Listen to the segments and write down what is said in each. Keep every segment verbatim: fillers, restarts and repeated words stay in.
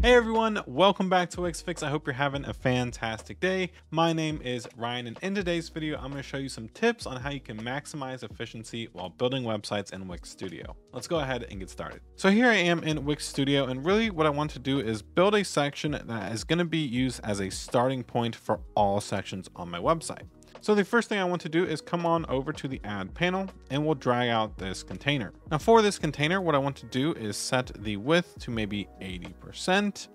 Hey everyone, welcome back to Wix Fix. I hope you're having a fantastic day. My name is Ryan, and in today's video, I'm going to show you some tips on how you can maximize efficiency while building websites in Wix Studio. Let's go ahead and get started. So here I am in Wix Studio, and really what I want to do is build a section that is going to be used as a starting point for all sections on my website. So the first thing I want to do is come on over to the add panel and we'll drag out this container. Now for this container, what I want to do is set the width to maybe eighty percent.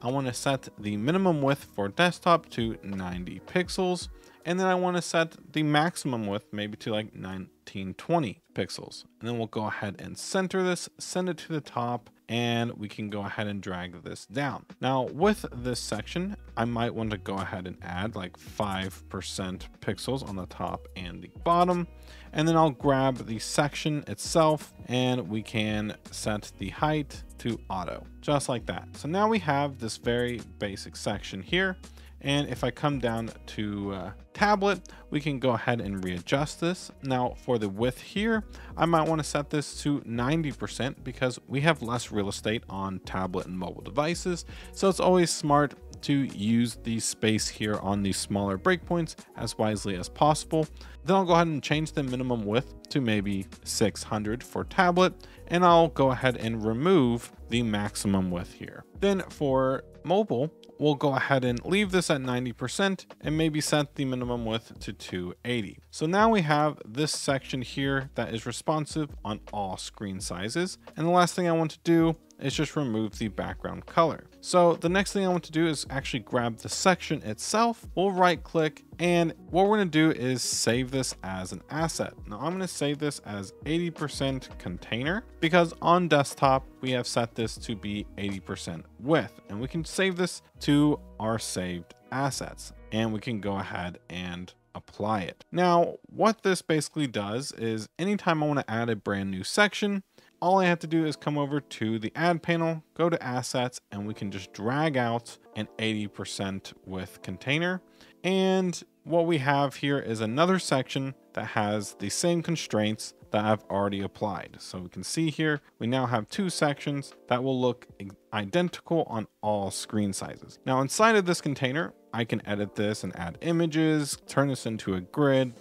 I want to set the minimum width for desktop to ninety pixels. And then I want to set the maximum width maybe to like nineteen twenty pixels. And then we'll go ahead and center this, send it to the top, and we can go ahead and drag this down. Now with this section, I might want to go ahead and add like five percent pixels on the top and the bottom. And then I'll grab the section itself and we can set the height to auto, just like that. So now we have this very basic section here. And if I come down to uh, tablet, we can go ahead and readjust this. Now for the width here, I might want to set this to ninety percent because we have less real estate on tablet and mobile devices. So it's always smart to use the space here on these smaller breakpoints as wisely as possible. Then I'll go ahead and change the minimum width to maybe six hundred for tablet, and I'll go ahead and remove the maximum width here. Then for mobile, we'll go ahead and leave this at ninety percent and maybe set the minimum width to two eighty. So now we have this section here that is responsive on all screen sizes. And the last thing I want to do is just remove the background color. So the next thing I want to do is actually grab the section itself. We'll right click, and what we're going to do is save this as an asset. Now I'm going to save this as eighty percent container because on desktop we have set this to be eighty percent width, and we can save this to our saved assets and we can go ahead and apply it. Now what this basically does is anytime I want to add a brand new section, all I have to do is come over to the add panel, go to assets, and we can just drag out an eighty percent width container. And what we have here is another section that has the same constraints that I've already applied. So we can see here, we now have two sections that will look identical on all screen sizes. Now inside of this container, I can edit this and add images, turn this into a grid,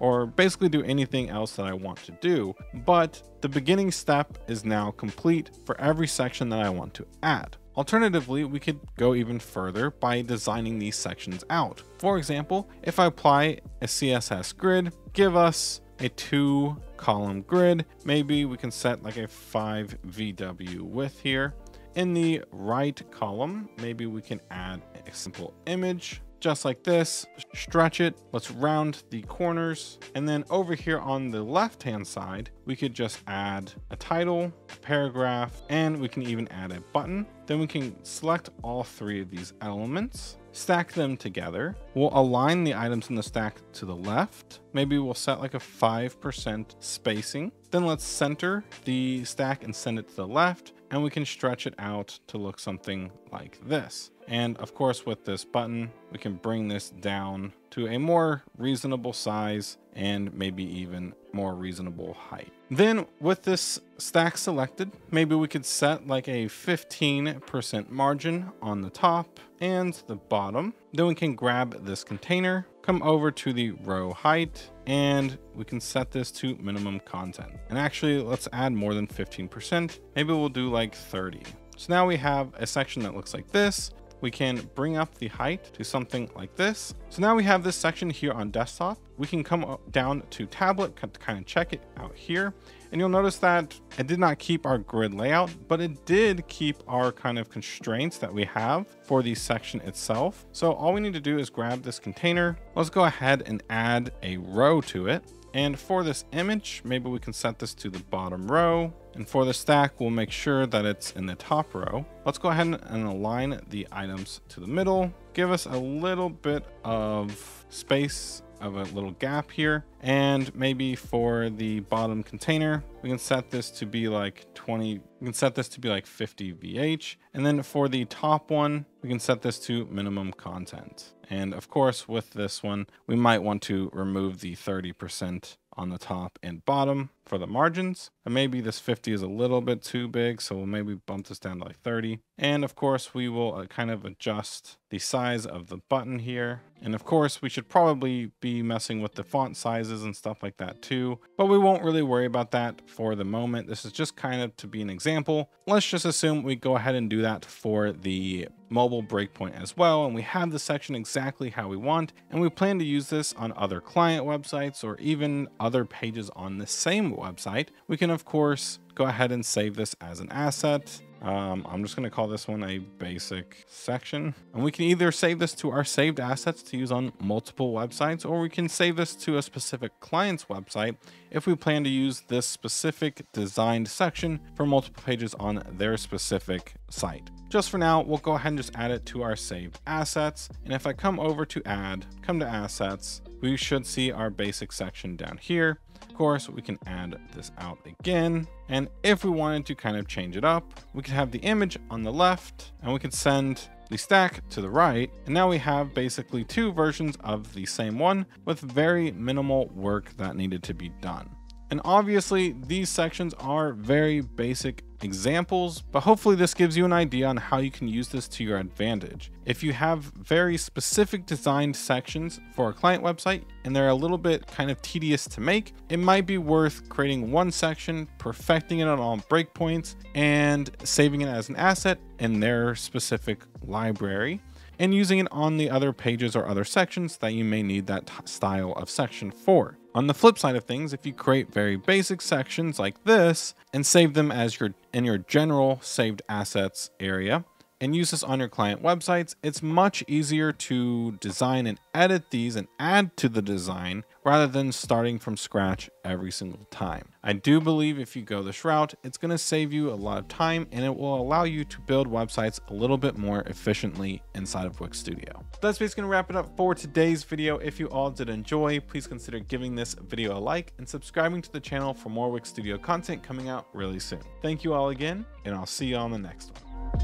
or basically do anything else that I want to do. But the beginning step is now complete for every section that I want to add. Alternatively, we could go even further by designing these sections out. For example, if I apply a C S S grid, give us a two column grid, maybe we can set like a five V W width here. In the right column, maybe we can add a simple image, just like this, stretch it, let's round the corners. And then over here on the left-hand side, we could just add a title, a paragraph, and we can even add a button. Then we can select all three of these elements, stack them together. We'll align the items in the stack to the left. Maybe we'll set like a five percent spacing. Then let's center the stack and send it to the left, and we can stretch it out to look something like this. And of course, with this button, we can bring this down to a more reasonable size and maybe even more reasonable height. Then with this stack selected, maybe we could set like a fifteen percent margin on the top and the bottom. Then we can grab this container, come over to the row height, and we can set this to minimum content. And actually, let's add more than fifteen percent. Maybe we'll do like thirty. So now we have a section that looks like this. We can bring up the height to something like this. So now we have this section here on desktop. We can come down to tablet to kind of check it out here. And you'll notice that it did not keep our grid layout, but it did keep our kind of constraints that we have for the section itself. So all we need to do is grab this container. Let's go ahead and add a row to it. And for this image, maybe we can set this to the bottom row. And for the stack, we'll make sure that it's in the top row. Let's go ahead and align the items to the middle. Give us a little bit of space of a little gap here. And maybe for the bottom container, we can set this to be like twenty, we can set this to be like fifty V H. And then for the top one, we can set this to minimum content. And of course, with this one, we might want to remove the thirty percent on the top and bottom for the margins. And maybe this fifty is a little bit too big, so we'll maybe bump this down to like thirty. And of course, we will kind of adjust the size of the button here. And of course, we should probably be messing with the font sizes and stuff like that too, but we won't really worry about that for the moment. This is just kind of to be an example. Let's just assume we go ahead and do that for the mobile breakpoint as well. And we have the section exactly how we want, and we plan to use this on other client websites or even other pages on the same website. We can of course go ahead and save this as an asset. Um, I'm just gonna call this one a basic section, and we can either save this to our saved assets to use on multiple websites, or we can save this to a specific client's website if we plan to use this specific designed section for multiple pages on their specific site. Just for now, we'll go ahead and just add it to our saved assets. And if I come over to add, come to assets, we should see our basic section down here. Of course, we can add this out again. And if we wanted to kind of change it up, we could have the image on the left and we could send the stack to the right. And now we have basically two versions of the same one with very minimal work that needed to be done. And obviously these sections are very basic examples, but hopefully this gives you an idea on how you can use this to your advantage. If you have very specific designed sections for a client website and they're a little bit kind of tedious to make, it might be worth creating one section, perfecting it on all breakpoints, and saving it as an asset in their specific library, and using it on the other pages or other sections that you may need that style of section for. On the flip side of things, if you create very basic sections like this and save them as your in your general saved assets area and use this on your client websites, it's much easier to design and edit these and add to the design rather than starting from scratch every single time. I do believe if you go this route, it's going to save you a lot of time and it will allow you to build websites a little bit more efficiently inside of Wix Studio. That's basically going to wrap it up for today's video. If you all did enjoy, please consider giving this video a like and subscribing to the channel for more Wix Studio content coming out really soon. Thank you all again, and I'll see you on the next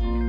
one.